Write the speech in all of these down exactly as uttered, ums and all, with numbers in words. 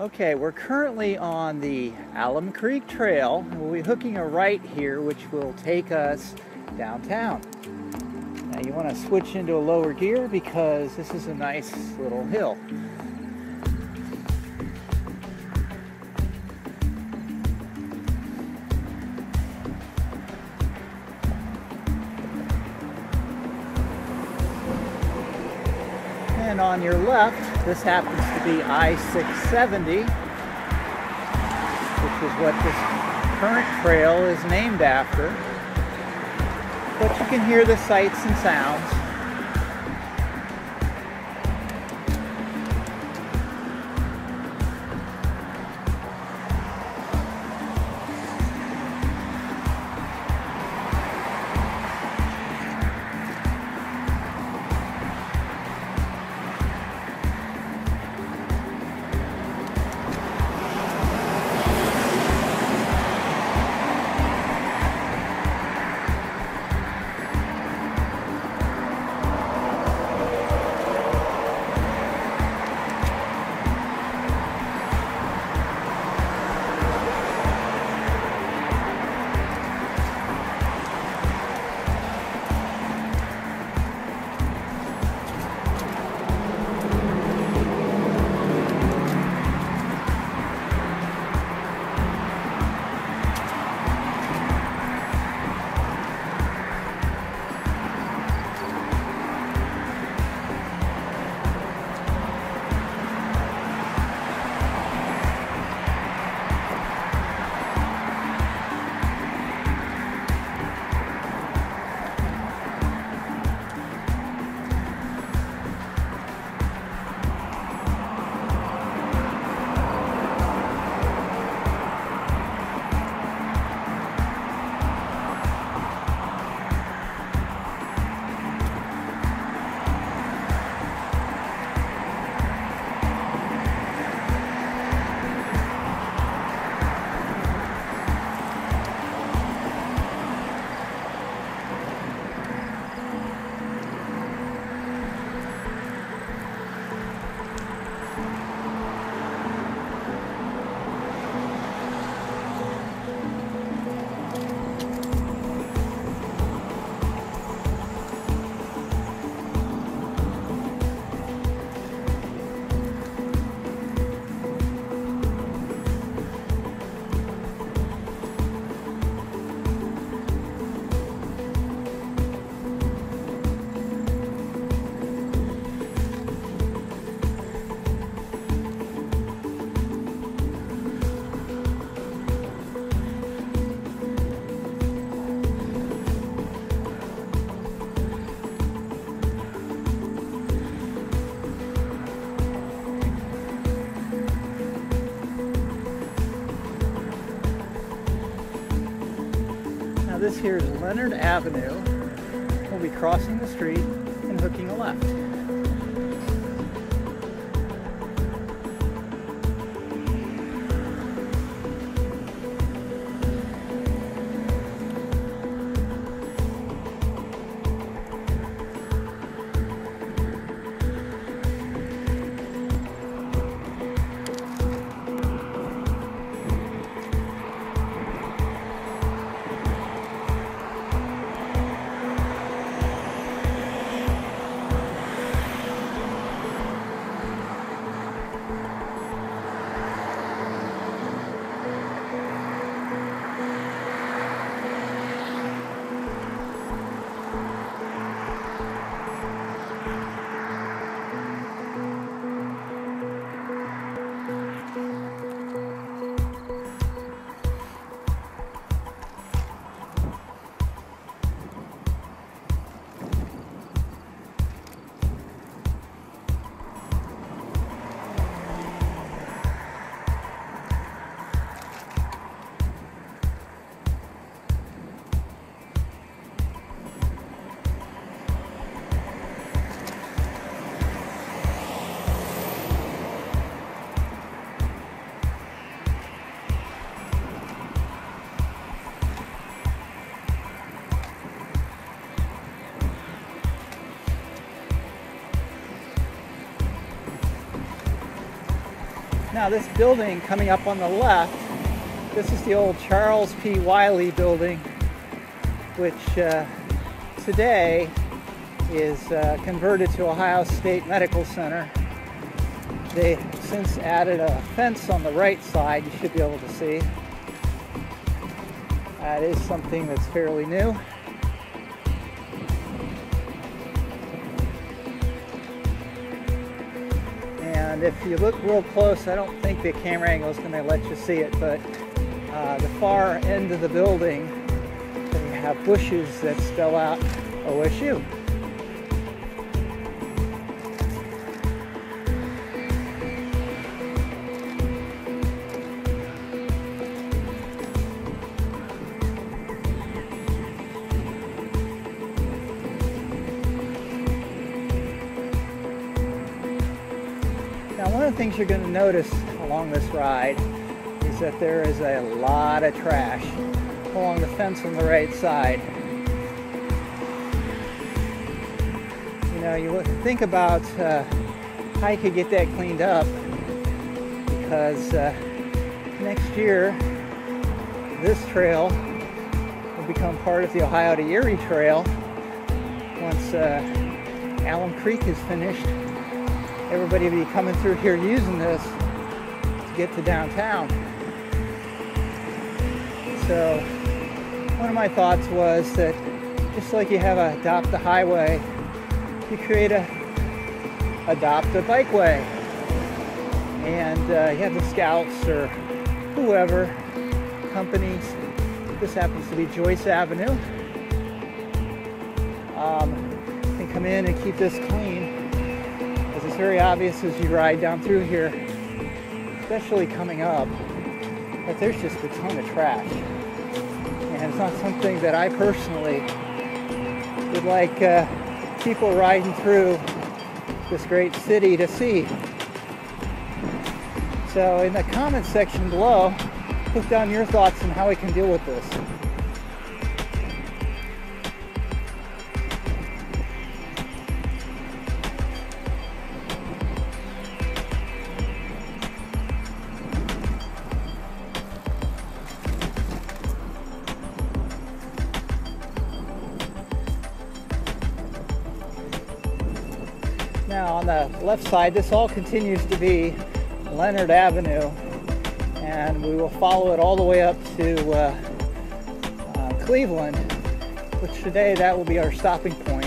Okay, we're currently on the Alum Creek Trail. We'll be hooking a right here, which will take us downtown. Now you want to switch into a lower gear because this is a nice little hill. And on your left, this happens to be I six seventy, which is what this current trail is named after. But you can hear the sights and sounds. This here is Leonard Avenue. We'll be crossing the street and hooking a left. Now this building coming up on the left, this is the old Charles P. Wiley building, which uh, today is uh, converted to Ohio State Medical Center. They since added a fence on the right side, you should be able to see. That is something that's fairly new. And if you look real close, I don't think the camera angle is going to let you see it, but uh, the far end of the building, they have bushes that spell out O S U. One of the things you're going to notice along this ride is that there is a lot of trash along the fence on the right side. You know, you think about uh, how you could get that cleaned up, because uh, next year this trail will become part of the Ohio to Erie Trail once uh, Alum Creek is finished. Everybody will be coming through here using this to get to downtown. So one of my thoughts was that just like you have a adopt a highway, you create a adopt a bikeway, and uh, you have the scouts or whoever, companies. This happens to be Joyce Avenue. Um, they come in and keep this clean. It's very obvious as you ride down through here, especially coming up, that there's just a ton of trash. And it's not something that I personally would like uh, people riding through this great city to see. So in the comments section below, put down your thoughts on how we can deal with this. Now on the left side, this all continues to be Leonard Avenue, and we will follow it all the way up to uh, uh, Cleveland, which today that will be our stopping point.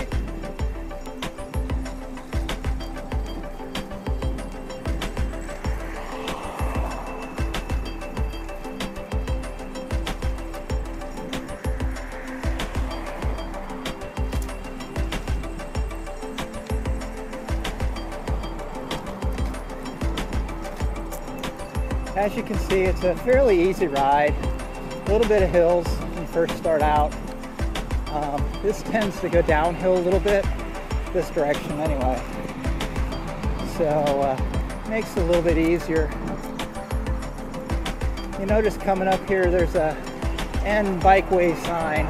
As you can see, it's a fairly easy ride, a little bit of hills when you first start out. Um, this tends to go downhill a little bit, this direction anyway, so uh, makes it a little bit easier. You notice coming up here there's a end bikeway sign,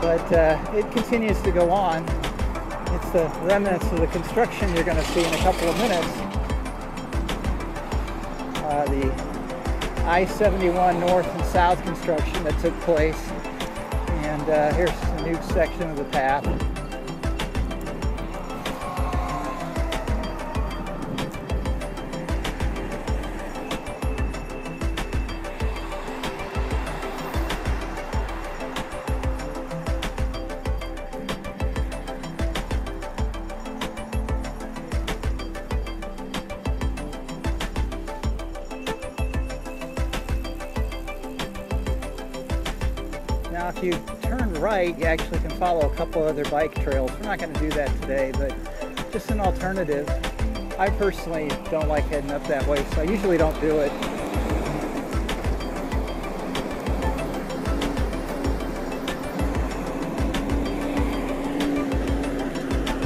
but uh, it continues to go on. It's the remnants of the construction you're going to see in a couple of minutes. Uh, the I seventy-one north and south construction that took place, and uh, here's a new section of the path. Now if you turn right, you actually can follow a couple other bike trails. We're not going to do that today, but just an alternative. I personally don't like heading up that way, so I usually don't do it.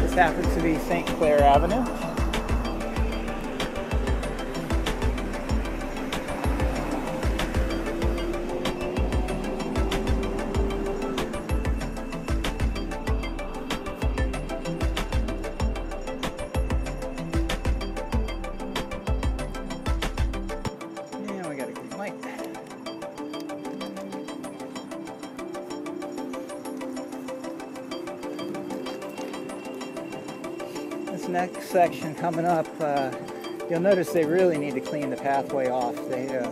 This happens to be Saint Clair Avenue. this next section coming up, uh, you'll notice they really need to clean the pathway off. They, uh,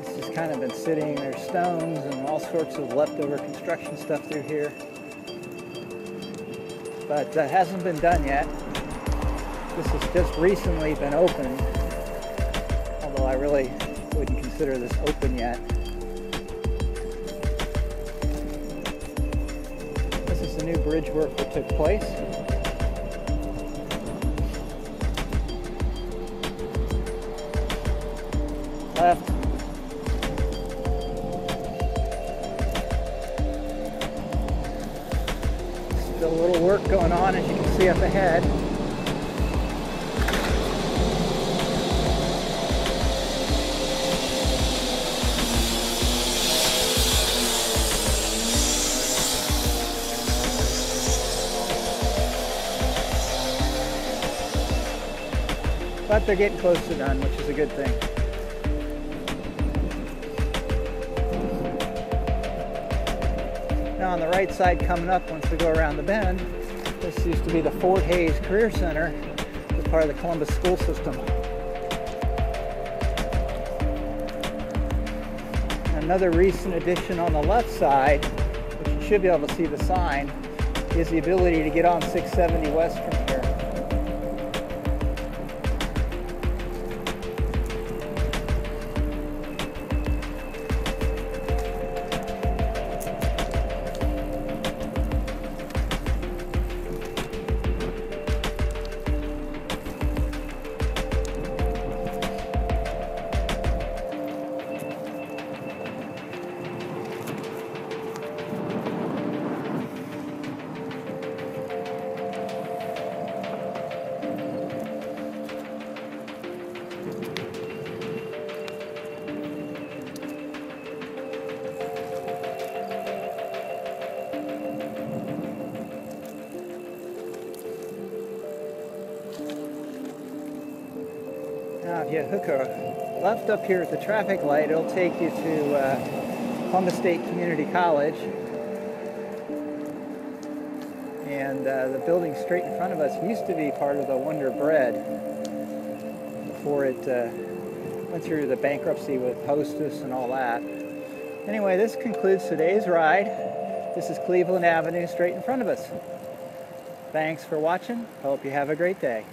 it's just kind of been sitting, there's stones and all sorts of leftover construction stuff through here. But that uh, hasn't been done yet. This has just recently been opened, although I really wouldn't consider this open yet. This is the new bridge work that took place. Left. Still a little work going on, as you can see up ahead. But they're getting close to done, which is a good thing. Now on the right side coming up, once we go around the bend, this used to be the Fort Hayes Career Center, which is part of the Columbus school system. Another recent addition on the left side, which you should be able to see the sign, is the ability to get on six seventy West from here. Now if you hook a left up here at the traffic light, it'll take you to uh, Columbus State Community College. And uh, the building straight in front of us used to be part of the Wonder Bread before it uh, went through the bankruptcy with Hostess and all that. Anyway, this concludes today's ride. This is Cleveland Avenue straight in front of us. Thanks for watching. Hope you have a great day.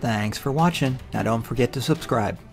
Thanks for watching. Now don't forget to subscribe.